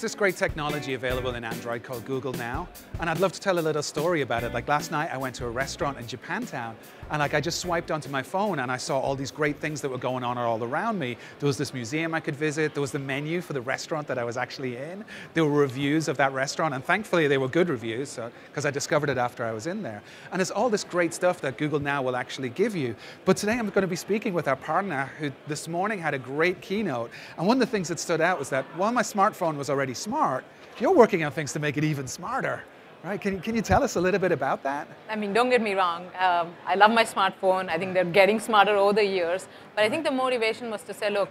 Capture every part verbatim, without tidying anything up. There's this great technology available in Android called Google Now, and I'd love to tell a little story about it. Like last night I went to a restaurant in Japantown, and like I just swiped onto my phone and I saw all these great things that were going on all around me. There was this museum I could visit, there was the menu for the restaurant that I was actually in, there were reviews of that restaurant, and thankfully they were good reviews, because so, I discovered it after I was in there. And it's all this great stuff that Google Now will actually give you. But today I'm going to be speaking with Aparna, who this morning had a great keynote, and one of the things that stood out was that while my smartphone was already smart, you're working on things to make it even smarter, right? Can, can you tell us a little bit about that? I mean, don't get me wrong. Um, I love my smartphone. I think they're getting smarter over the years. But I think the motivation was to say, look,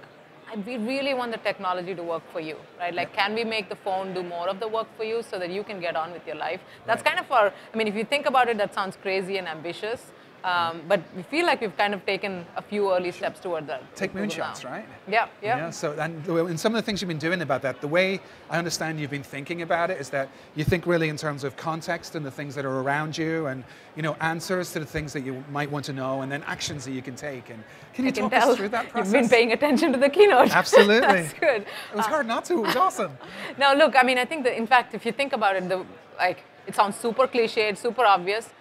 we really want the technology to work for you, right? Like, can we make the phone do more of the work for you so that you can get on with your life? That's right. Kind of our, I mean, if you think about it, that sounds crazy and ambitious. Um, but we feel like we've kind of taken a few early steps toward that. Take moonshots, right? Yeah, yeah. You know, so, and, and some of the things you've been doing about that, the way I understand you've been thinking about it is that you think really in terms of context and the things that are around you, and you know, answers to the things that you might want to know, and then actions that you can take. And can you I talk can tell us through that process? You've been paying attention to the keynote. Absolutely. That's good. It was uh, hard not to. It was awesome. No, look, I mean, I think that in fact, if you think about it, the, like it sounds super cliched, super obvious.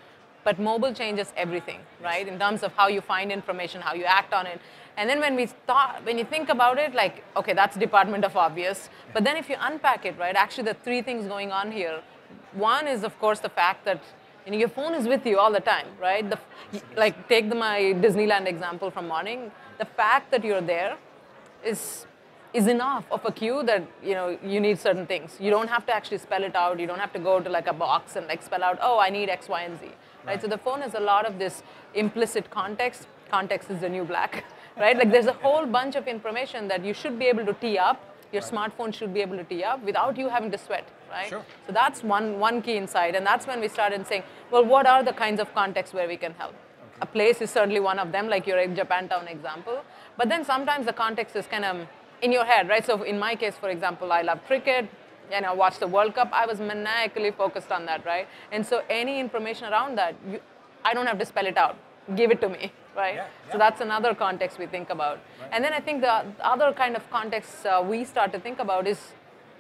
But mobile changes everything, right? In terms of how you find information, how you act on it. And then when we thought, when you think about it, like, okay, that's department of obvious. But then if you unpack it, right, actually there are three things going on here. One is, of course, the fact that you know, your phone is with you all the time, right? The, like, take the, my Disneyland example from morning. The fact that you're there is... is enough of a cue that you know you need certain things. You don't have to actually spell it out. You don't have to go to like a box and like spell out, oh, I need X, Y, and Z. Right? Right. So the phone has a lot of this implicit context. Context is the new black, right? Like there's a whole bunch of information that you should be able to tee up. Your right. smartphone should be able to tee up without you having to sweat, right? Sure. So that's one one key insight, and that's when we started saying, well, what are the kinds of contexts where we can help? Okay. A place is certainly one of them, like your Japantown example. But then sometimes the context is kind of in your head, right? So in my case, for example, I love cricket, and I watched the World Cup. I was maniacally focused on that, right? And so any information around that, you, I don't have to spell it out. Give it to me, right? Yeah, yeah. So that's another context we think about. Right. And then I think the other kind of context uh, we start to think about is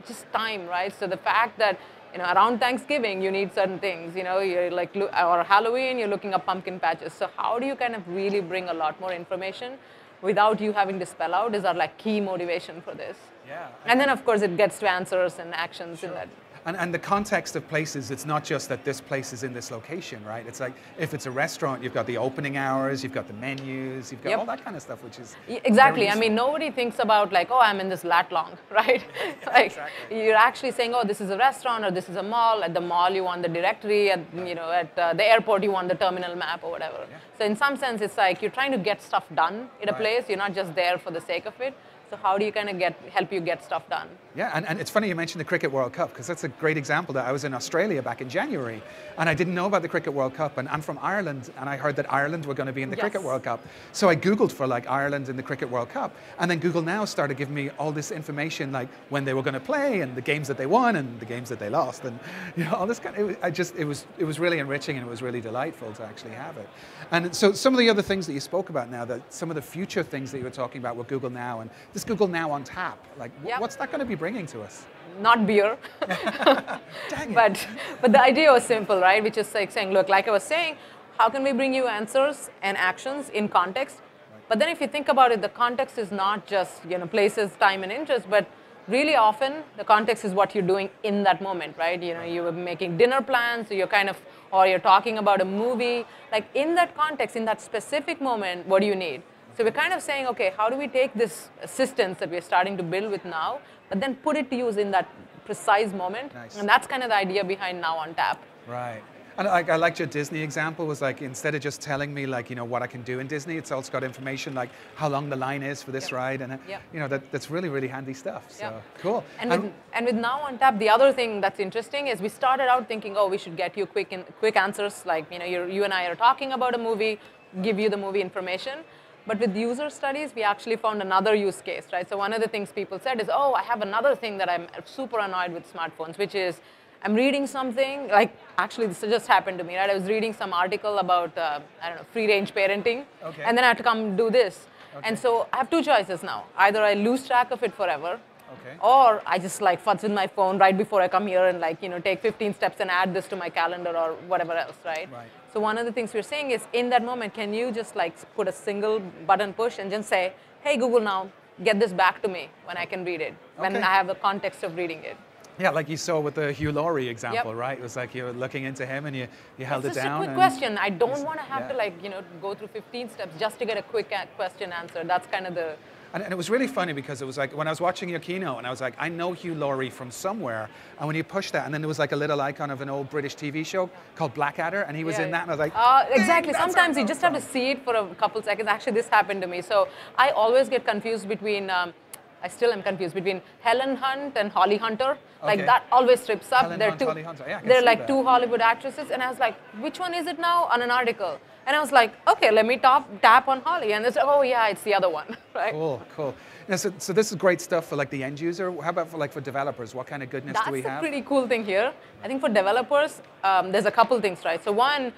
just time, right? So the fact that you know, around Thanksgiving, you need certain things, you know, you're like, or Halloween, you're looking up pumpkin patches. So how do you kind of really bring a lot more information without you having to spell out is our like key motivation for this. Yeah. And then of course it gets to answers and actions sure. in that. And, and the context of places, it's not just that this place is in this location, right? It's like if it's a restaurant, you've got the opening hours, you've got the menus, you've got yep. all that kind of stuff, which is yeah, exactly. I mean, nobody thinks about like, oh, I'm in this lat long, right? Yeah, like exactly. You're actually saying, oh, this is a restaurant or this is a mall. At the mall, you want the directory. At you know, at uh, the airport, you want the terminal map or whatever. Yeah. So in some sense, it's like you're trying to get stuff done in a right. place. You're not just there for the sake of it. So how do you kind of get, help you get stuff done? Yeah, and, and it's funny you mentioned the Cricket World Cup, because that's a great example that I was in Australia back in January, and I didn't know about the Cricket World Cup, and I'm from Ireland, and I heard that Ireland were going to be in the yes. Cricket World Cup. So I Googled for like Ireland in the Cricket World Cup, and then Google Now started giving me all this information, like when they were going to play, and the games that they won, and the games that they lost, and you know, all this kind of, it, I just, it was, it was really enriching, and it was really delightful to actually have it. And so some of the other things that you spoke about now, that some of the future things that you were talking about were Google Now, and this Google Now on Tap, like yep. what's that going to be bringing to us? Not beer. Dang it. But, but the idea was simple, right? Which is like saying, look, like I was saying, how can we bring you answers and actions in context? Right. But then if you think about it, the context is not just you know places, time, and interest, but really often the context is what you're doing in that moment, right? You know, you were making dinner plans, so you're kind of, or you're talking about a movie. Like in that context, in that specific moment, what do you need? So we're kind of saying, okay, how do we take this assistance that we're starting to build with now, but then put it to use in that precise moment? Nice. And that's kind of the idea behind Now on Tap. Right. And I, I liked your Disney example, was like, instead of just telling me like, you know, what I can do in Disney, it's also got information like how long the line is for this yep. ride. And, yep. you know, that, that's really, really handy stuff. So, yep. cool. And, and, with, and with Now on Tap, the other thing that's interesting is we started out thinking, oh, we should get you quick, in, quick answers. Like, you know, you're, you and I are talking about a movie, give you the movie information. But with user studies, we actually found another use case, right? So one of the things people said is, oh, I have another thing that I'm super annoyed with smartphones, which is I'm reading something, like actually this just happened to me, right? I was reading some article about, uh, I don't know, free-range parenting, okay. and then I had to come do this. Okay. And so I have two choices now. Either I lose track of it forever, Okay. Or I just like fudge with my phone right before I come here and like, you know, take fifteen steps and add this to my calendar or whatever else, right? Right. So one of the things we're saying is in that moment, can you just like put a single button push and just say, hey, Google now, get this back to me when I can read it, when okay. I have the context of reading it. Yeah, like you saw with the Hugh Laurie example, yep. right? It was like you were looking into him and you, you held it's it down. It's a quick question. I don't want to have yeah. to like, you know, go through fifteen steps just to get a quick question answered. That's kind of the... And, and it was really funny because it was like, when I was watching your keynote and I was like, I know Hugh Laurie from somewhere. And when you push that, and then there was like a little icon of an old British T V show called Blackadder, and he was yeah, in that, and I was like... Uh, exactly. Sometimes you just from. have to see it for a couple seconds. Actually, this happened to me. So I always get confused between... Um, I still am confused between Helen Hunt and Holly Hunter. Like okay. that always trips up. Helen they're Hunt, two, Holly Hunter. Yeah, they're like that. two Hollywood actresses, and I was like, which one is it now? On an article, and I was like, okay, let me top, tap on Holly, and it's oh yeah, it's the other one, right? Cool, cool. Now, so, so this is great stuff for like the end user. How about for like for developers? What kind of goodness That's do we have? That's a pretty cool thing here. I think for developers, um, there's a couple things, right? So one.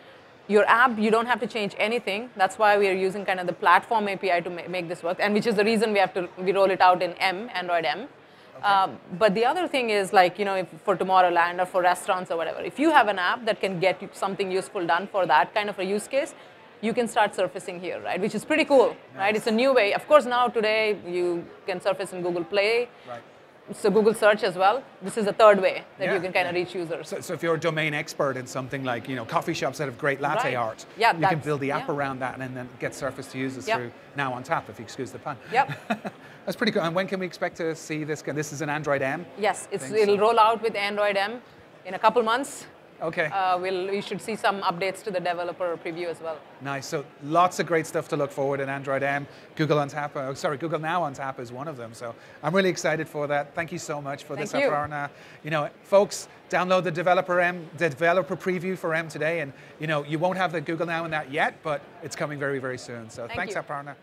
Your app, you don't have to change anything. That's why we are using kind of the platform A P I to make this work, and which is the reason we have to we roll it out in M, Android M. Okay. Um, but the other thing is like, you know, if for Tomorrowland or for restaurants or whatever, if you have an app that can get something useful done for that kind of a use case, you can start surfacing here, right? Which is pretty cool, nice. right? It's a new way. Of course, now today you can surface in Google Play. Right. So Google search as well. This is a third way that yeah, you can kind yeah. of reach users. So, so if you're a domain expert in something like, you know, coffee shops that have great latte right. art, yeah, you can build the app yeah. around that and then get surfaced to users yep. through Now on Tap, if you excuse the pun. Yep. That's pretty cool. And when can we expect to see this? This is an Android M? Yes, it's, it'll so. roll out with Android M in a couple months. Okay. Uh, we'll, we should see some updates to the developer preview as well. Nice. So lots of great stuff to look forward in Android M. Google on Tap, oh, sorry, Google Now on Tap is one of them. So I'm really excited for that. Thank you so much for Thank this, Aparna. You. you know, folks, download the developer M, the developer preview for M today, and you know you won't have the Google Now in that yet, but it's coming very, very soon. So Thank thanks, you. Aparna.